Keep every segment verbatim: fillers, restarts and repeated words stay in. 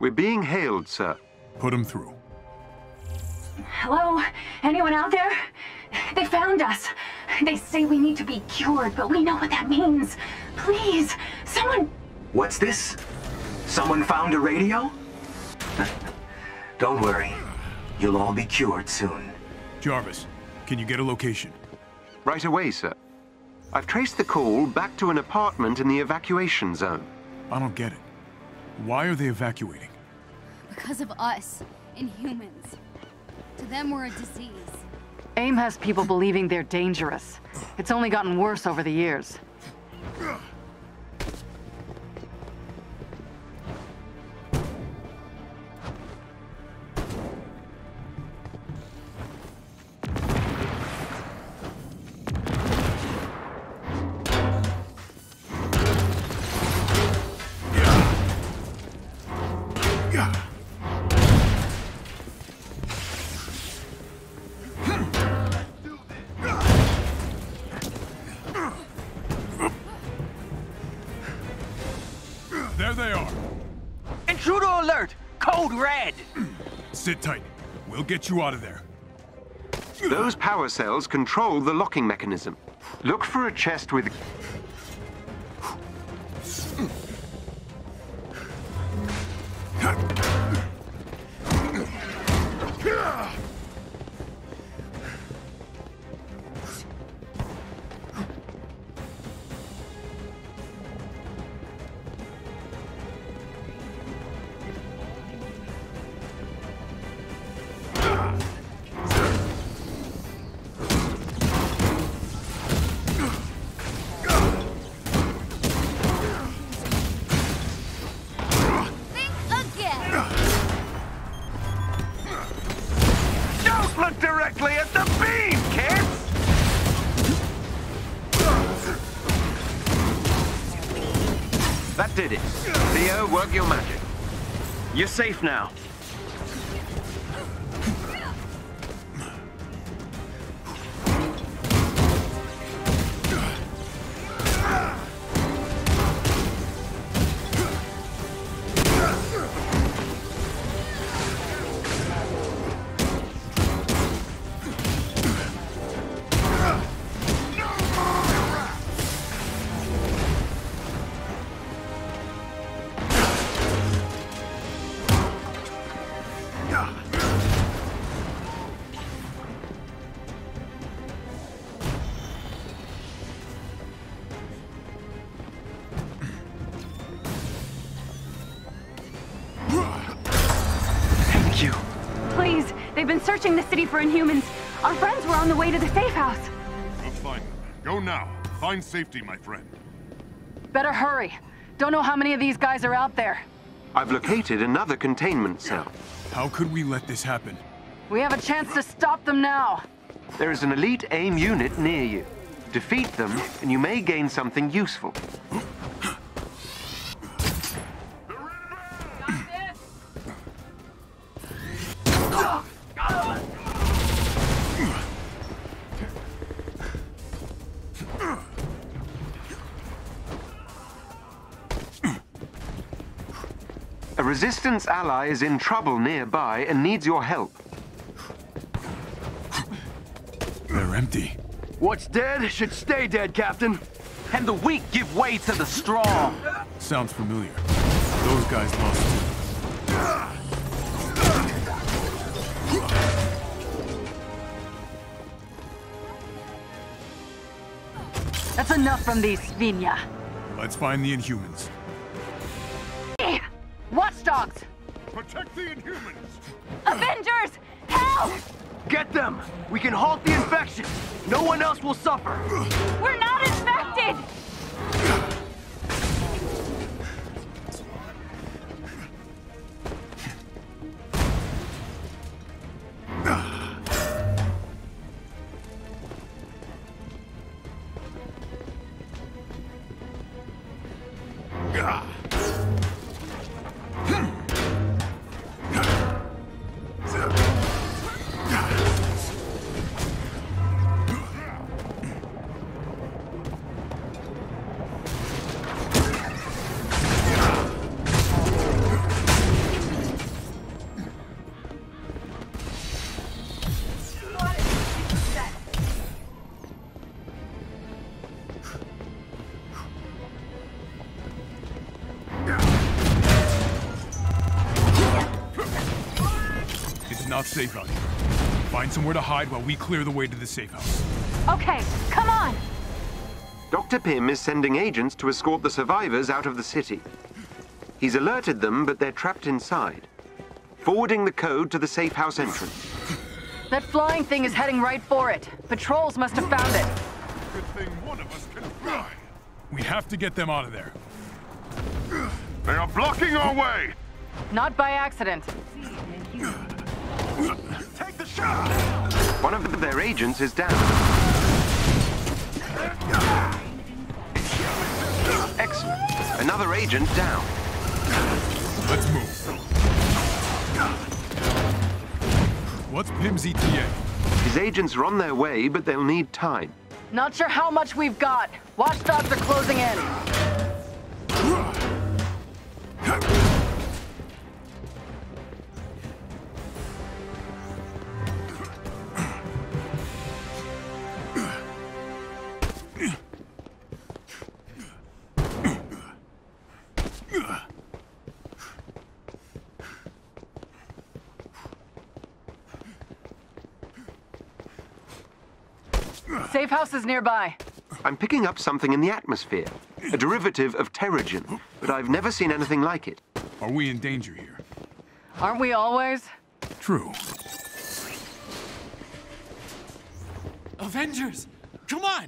We're being hailed, sir. Put him through. Hello? Anyone out there? They found us. They say we need to be cured, but we know what that means. Please, someone... What's this? Someone found a radio? Don't worry. You'll all be cured soon. Jarvis, can you get a location? Right away, sir. I've traced the call back to an apartment in the evacuation zone. I don't get it. Why are they evacuating? Because of us, Inhumans. To them, we're a disease. AIM has people believing they're dangerous. It's only gotten worse over the years. Trudeau Alert! Code red! Sit tight. We'll get you out of there. Those power cells control the locking mechanism. Look for a chest with... That did it. Theo, work your magic. You're safe now. Please, they've been searching the city for Inhumans. Our friends were on the way to the safe house. That's fine. Go now. Find safety, my friend. Better hurry. Don't know how many of these guys are out there. I've located another containment cell. How could we let this happen? We have a chance to stop them now. There is an elite AIM unit near you. Defeat them, and you may gain something useful. A resistance ally is in trouble nearby and needs your help. They're empty. What's dead should stay dead, Captain. And the weak give way to the strong. Sounds familiar. Those guys lost too. That's enough from these, Vinya. Let's find the Inhumans. Watchdogs! Protect the Inhumans! Avengers! Help! Get them! We can halt the infection! No one else will suffer! We're not infected! not safe out here. Find somewhere to hide while we clear the way to the safe house. Okay, come on! Doctor Pym is sending agents to escort the survivors out of the city. He's alerted them, but they're trapped inside. Forwarding the code to the safe house entrance. That flying thing is heading right for it. Patrols must have found it. Good thing one of us can fly. We have to get them out of there. They are blocking our way! Not by accident. Take the shot! One of their agents is down. Excellent. Another agent down. Let's move. What's Pimsy T A? His agents are on their way, but they'll need time. Not sure how much we've got. Watchdogs are closing in. Safe house is nearby. I'm picking up something in the atmosphere. A derivative of Terrigen, but I've never seen anything like it. Are we in danger here? Aren't we always? True. Avengers! Come on!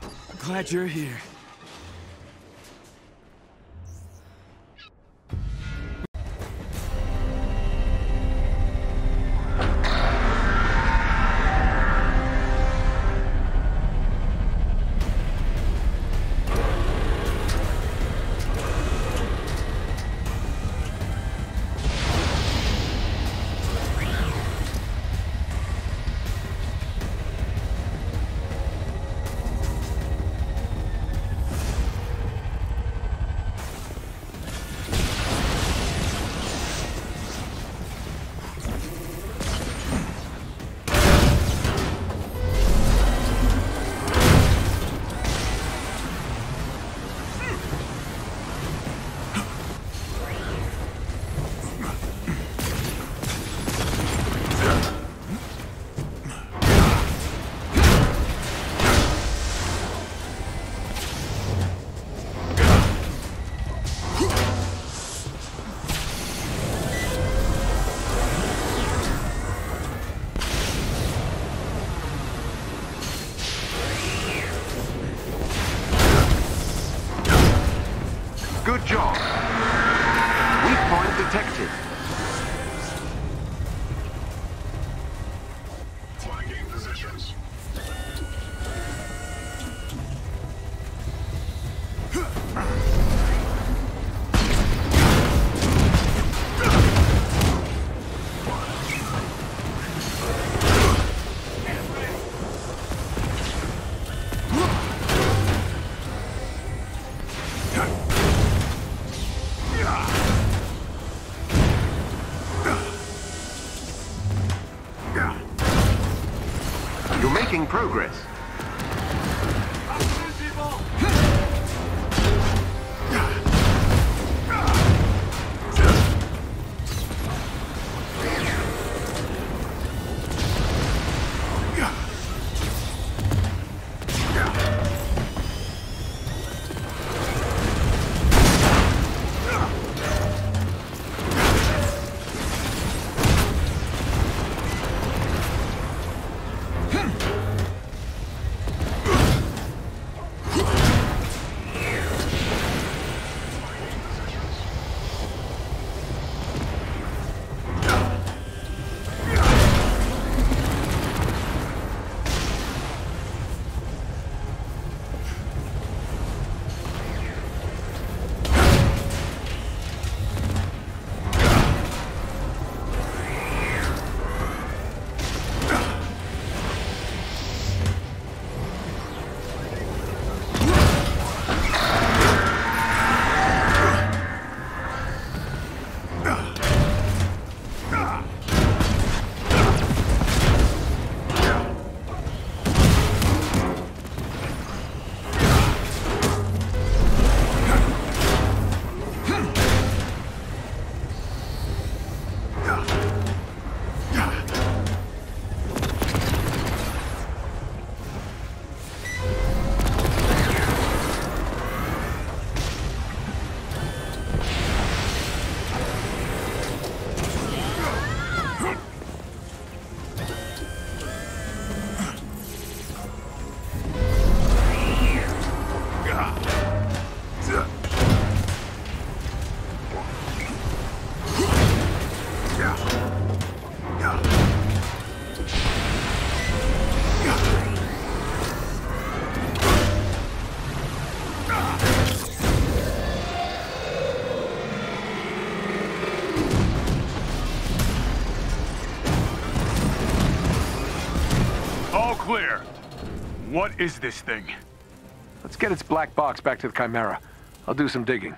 I'm glad you're here. Good job. Weak point detected. Flagging positions. Progress. What is this thing? Let's get its black box back to the Chimera. I'll do some digging.